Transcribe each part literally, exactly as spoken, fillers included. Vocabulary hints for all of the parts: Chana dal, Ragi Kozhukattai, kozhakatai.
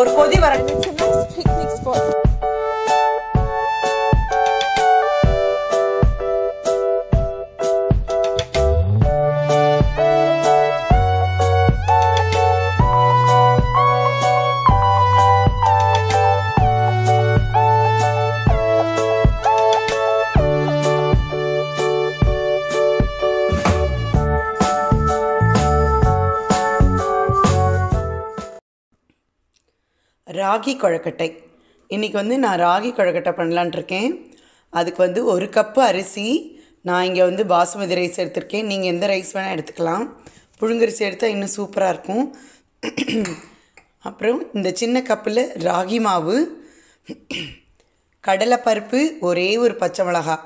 ஒரு கொதி வரணும்னா quick mix போடு. ராகி கொழுக்கட்டை. இன்றைக்கி வந்து நான் ராகி கொழுக்கட்டை பண்ணலான் இருக்கேன். அதுக்கு வந்து ஒரு கப்பு அரிசி, நான் இங்கே வந்து பாசுமதி ரைஸ் எடுத்திருக்கேன். நீங்கள் எந்த ரைஸ் வேணால் எடுத்துக்கலாம். புழுங்கரிசி எடுத்தால் இன்னும் சூப்பராக இருக்கும். அப்புறம் இந்த சின்ன கப்பில் ராகி மாவு, கடலைப்பருப்பு, ஒரே ஒரு பச்சை மிளகா.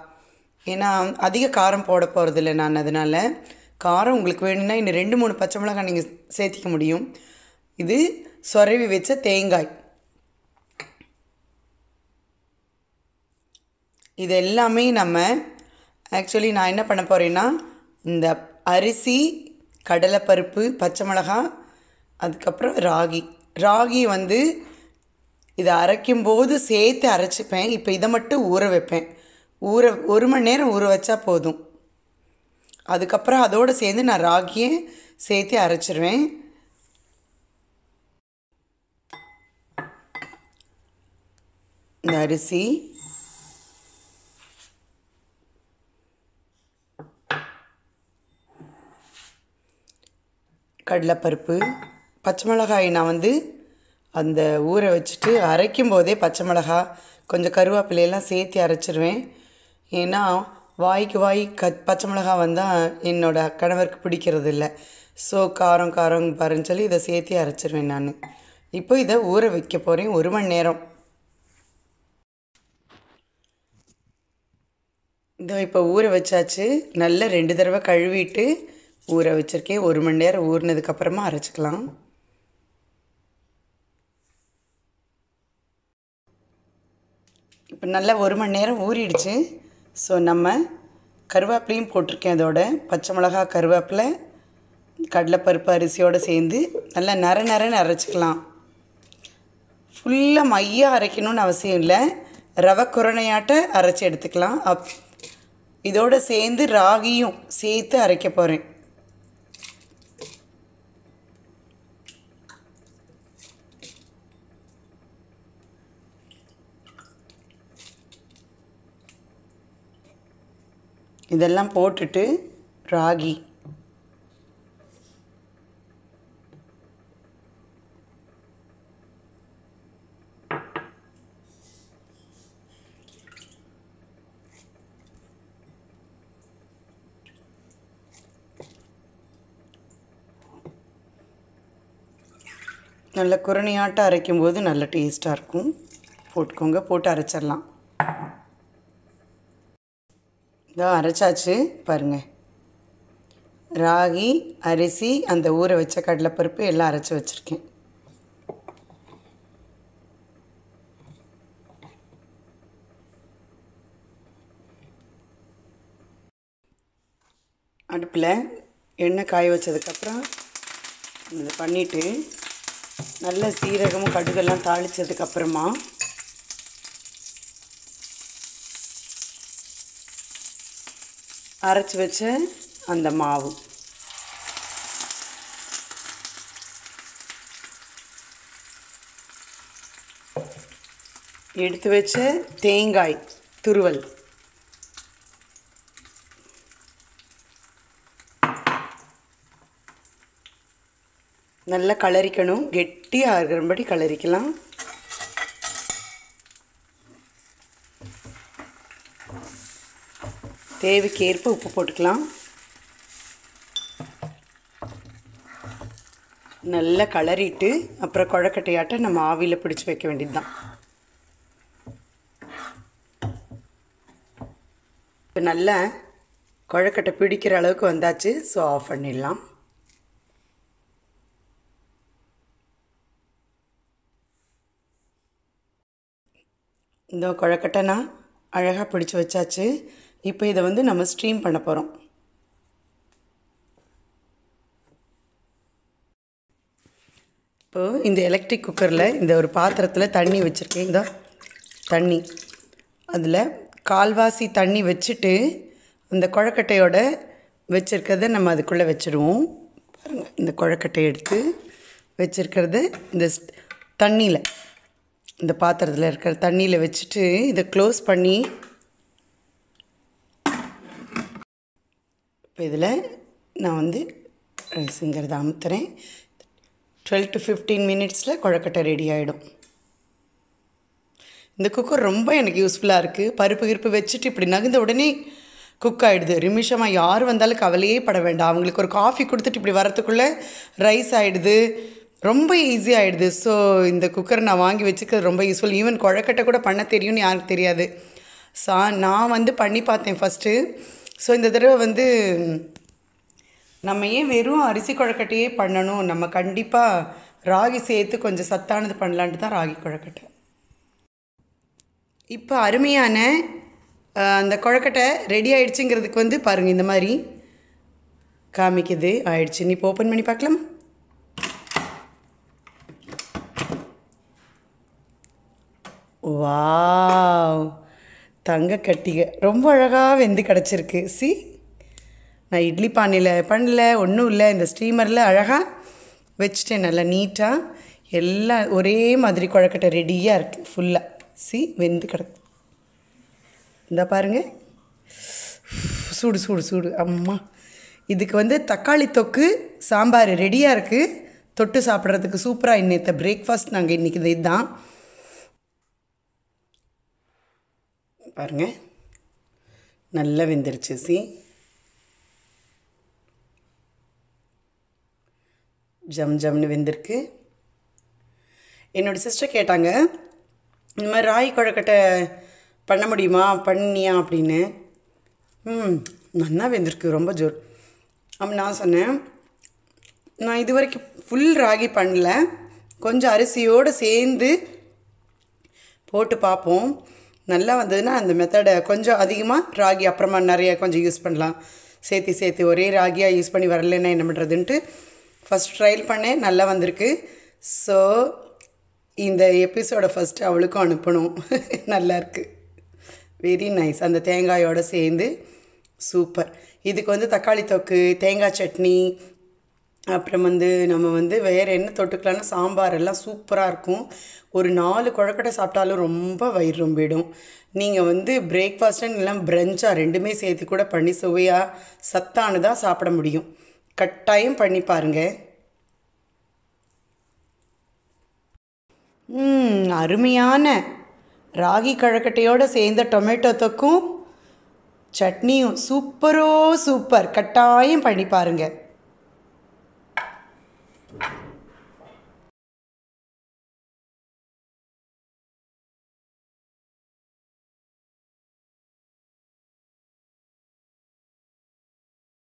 ஏன்னா அதிக காரம் போட போகிறதில்ல நான், அதனால் காரம் உங்களுக்கு வேணும்னா இன்னும் ரெண்டு மூணு பச்சை மிளகா நீங்கள் சேர்த்திக்க முடியும். இது சொரவி வச்ச தேங்காய். இது எல்லாமே நம்ம ஆக்சுவலி நான் என்ன பண்ண போகிறேன்னா, இந்த அரிசி, கடலைப்பருப்பு, பச்சை மிளகா, அதுக்கப்புறம் ராகி. ராகி வந்து இதை அரைக்கும்போது சேர்த்து அரைச்சிப்பேன். இப்போ இதை மட்டும் ஊற வைப்பேன். ஊற ஒரு மணி நேரம் ஊற வச்சா போதும். அதுக்கப்புறம் அதோடு சேர்ந்து நான் ராகியை சேர்த்து அரைச்சிடுவேன். இந்த அரிசி, கடலைப்பருப்பு, பச்சை மிளகாயை நான் வந்து அந்த ஊற வச்சுட்டு அரைக்கும் போதே பச்சை மிளகா கொஞ்சம் கருவேப்பிலையெல்லாம் சேர்த்து அரைச்சிடுவேன். ஏன்னா வாய்க்கு வாய் க பச்சை மிளகா வந்தால் என்னோடய கணவருக்கு பிடிக்கிறது இல்லை. ஸோ காரம் காரம் பாருன்னு சொல்லி இதை சேர்த்து அரைச்சிடுவேன் நான். இப்போ இதை ஊற வைக்க போகிறேன் ஒரு மணி நேரம். இதோ இப்போ ஊற வச்சாச்சு. நல்லா ரெண்டு தடவை கழுவிட்டு ஊற வச்சுருக்கேன். ஒரு மணி நேரம் ஊறினதுக்கப்புறமா அரைச்சிக்கலாம். இப்போ நல்லா ஒரு மணி நேரம் ஊறிடுச்சு. ஸோ நம்ம கருவேப்பிலையும் போட்டிருக்கேன். அதோட பச்சை மிளகா, கருவேப்பிலை, கடலைப்பருப்பு, அரிசியோடு சேர்ந்து நல்லா நர நரன்னு அரைச்சிக்கலாம். ஃபுல்லாக மையாக அரைக்கணும்னு அவசியம் இல்லை. ரவை குரணையாட்ட அரைச்சி எடுத்துக்கலாம். அப் இதோடு சேர்ந்து ராகியும் சேர்த்து அரைக்க போகிறேன். இதெல்லாம் போட்டுட்டு ராகி நல்ல குரணையாட்டம் அரைக்கும்போது நல்ல டேஸ்ட்டாக இருக்கும். போட்டுக்கோங்க, போட்டு அரைச்சிடலாம். இதான் அரைச்சாச்சு பாருங்கள். ராகி, அரிசி, அந்த ஊற வச்ச கடலைப்பருப்பு எல்லாம் அரைச்சி வச்சுருக்கேன். அடுப்பில் எண்ணெய் காய வச்சதுக்கப்புறம் இதை பண்ணிவிட்டு நல்ல சீரகமும் கடுகெல்லாம் தாளித்ததுக்கப்புறமா அரைச்சி வச்ச அந்த மாவு எடுத்து வச்ச தேங்காய் துருவல், நல்லா கலரிக்கணும். கெட்டியாக இருக்கிறபடி கலரிக்கலாம். தேவைக்கேற்ப உப்பு போட்டுக்கலாம். நல்லா கலரிட்டு அப்புறம் கொழுக்கட்டையாட்ட நம்ம ஆவியில் பிடிச்சி வைக்க வேண்டியது தான். இப்போ நல்லா கொழுக்கட்டை பிடிக்கிற அளவுக்கு வந்தாச்சு. ஸோ ஆஃப் பண்ணிடலாம். இந்த கொழுக்கட்டை நான் அழகாக பிடிச்சி வச்சாச்சு. இப்போ இதை வந்து நம்ம ஸ்ட்ரீம் பண்ண போகிறோம். இப்போ இப்போ இந்த எலக்ட்ரிக் குக்கரில் இந்த ஒரு பாத்திரத்தில் தண்ணி வச்சுருக்கேன். இந்த தண்ணி அதில் கால்வாசி தண்ணி வச்சுட்டு அந்த கொழக்கட்டையோட வச்சுருக்கிறத நம்ம அதுக்குள்ளே வச்சுடுவோம். பாருங்கள், இந்த கொழக்கட்டையை எடுத்து வச்சுருக்கிறது இந்த தண்ணியில், இந்த பாத்திரத்தில் இருக்கிற தண்ணியில் வச்சுட்டு இதை க்ளோஸ் பண்ணி இப்போ இதில் நான் வந்து ரைஸுங்கிறத அமுத்துறேன். டுவெல் டு ஃபிஃப்டீன் மினிட்ஸில் கொழக்கட்டை ரெடி ஆகிடும். இந்த குக்கர் ரொம்ப எனக்கு யூஸ்ஃபுல்லாக இருக்குது. பருப்பு கிருப்பு வச்சுட்டு இப்படி நகுந்த உடனே குக் ஆகிடுது. நிமிஷமாக யார் வந்தாலும் கவலையே பட வேண்டாம். அவங்களுக்கு ஒரு காஃபி கொடுத்துட்டு இப்படி வரத்துக்குள்ளே ரைஸ் ஆகிடுது. ரொம்ப ஈஸியாக ஆகிடுது. ஸோ இந்த குக்கர் நான் வாங்கி வச்சுக்கிறது ரொம்ப யூஸ்ஃபுல். ஈவன் கொழக்கட்டை கூட பண்ண தெரியும்னு யாருக்கு தெரியாது. சா நான் வந்து பண்ணி பார்த்தேன் ஃபஸ்ட்டு. ஸோ இந்த தடவை வந்து நம்ம ஏன் வெறும் அரிசி கொழக்கட்டையே பண்ணணும், நம்ம கண்டிப்பாக ராகி சேர்த்து கொஞ்சம் சத்தானது பண்ணலான்ட்டு தான் ராகி கொழக்கட்டை. இப்போ அருமையான அந்த கொழக்கட்டை ரெடி ஆகிடுச்சுங்கிறதுக்கு வந்து பாருங்கள் இந்த மாதிரி காமிக்குது. ஆயிடுச்சு. நீ இப்போ ஓப்பன் பண்ணி பார்க்கலாம். வாவ், தங்க கட்டிகை ரொம்ப அழகாக வெந்து கிடச்சிருக்கு. சி, நான் இட்லி பானையில் பண்ணல, ஒன்றும் இல்லை, இந்த ஸ்டீமரில் அழகாக வச்சுட்டேன். நல்லா நீட்டாக எல்லாம் ஒரே மாதிரி கொழக்கட்டை ரெடியாக இருக்குது. ஃபுல்லாக சி வெந்து கிடக்கு. இந்த பாருங்கள், சூடு சூடு சூடு. அம்மா, இதுக்கு வந்து தக்காளி தொக்கு சாம்பார் ரெடியாக இருக்குது. தொட்டு சாப்பிட்றதுக்கு சூப்பராக. இன்னைத்த பிரேக்ஃபாஸ்ட் நாங்கள் இன்றைக்கி இது இதுதான் பாருங்கள். நல்லா வெந்துருச்சு. சி ஜம் ஜம்னு வெந்திருக்கு. என்னோடய சிஸ்டர் கேட்டாங்க, இந்த மாதிரி ராகி கொழக்கட்டை பண்ண முடியுமா பண்ணியா அப்படின்னு. ம் நல்லா வெந்திருக்கு, ரொம்ப ஜோர். அப்போ நான் சொன்னேன், நான் இது வரைக்கும் ஃபுல் ராகி பண்ணல, கொஞ்சம் அரிசியோடு சேர்ந்து போட்டு பார்ப்போம். நல்லா வந்ததுன்னா அந்த மெத்தடை கொஞ்சம் அதிகமாக ராகி அப்புறமா நிறையா கொஞ்சம் யூஸ் பண்ணலாம். சேர்த்து சேர்த்து ஒரே ராகியாக யூஸ் பண்ணி வரலன்னா என்ன பண்ணுறதுன்ட்டு ஃபஸ்ட் ட்ரையல் பண்ணேன். நல்லா வந்திருக்கு. ஸோ இந்த எபிசோடை ஃபஸ்ட்டு அவளுக்கும் அனுப்பணும். நல்லாயிருக்கு, வெரி நைஸ். அந்த தேங்காயோடு சேர்ந்து சூப்பர். இதுக்கு வந்து தக்காளி தொக்கு, தேங்காய் சட்னி, அப்புறம் வந்து நம்ம வந்து வேறு என்ன தொட்டுக்கலாம்னா சாம்பார் எல்லாம் சூப்பராக இருக்கும். ஒரு நாலு கொழக்கட்டை சாப்பிட்டாலும் ரொம்ப வயிறு ரொம்பிடும். நீங்கள் வந்து பிரேக்ஃபாஸ்ட்டுன்னு எல்லாம் பிரஞ்சாக ரெண்டுமே சேர்த்து கூட பண்ணி சுவையாக சத்தானதாக சாப்பிட முடியும். கட்டாயம் பண்ணி பாருங்கள். அருமையான ராகி கொழக்கட்டையோடு சேர்ந்த டொமேட்டோ தொக்கும் சட்னியும் சூப்பரோ சூப்பர். கட்டாயம் பண்ணி பாருங்கள்.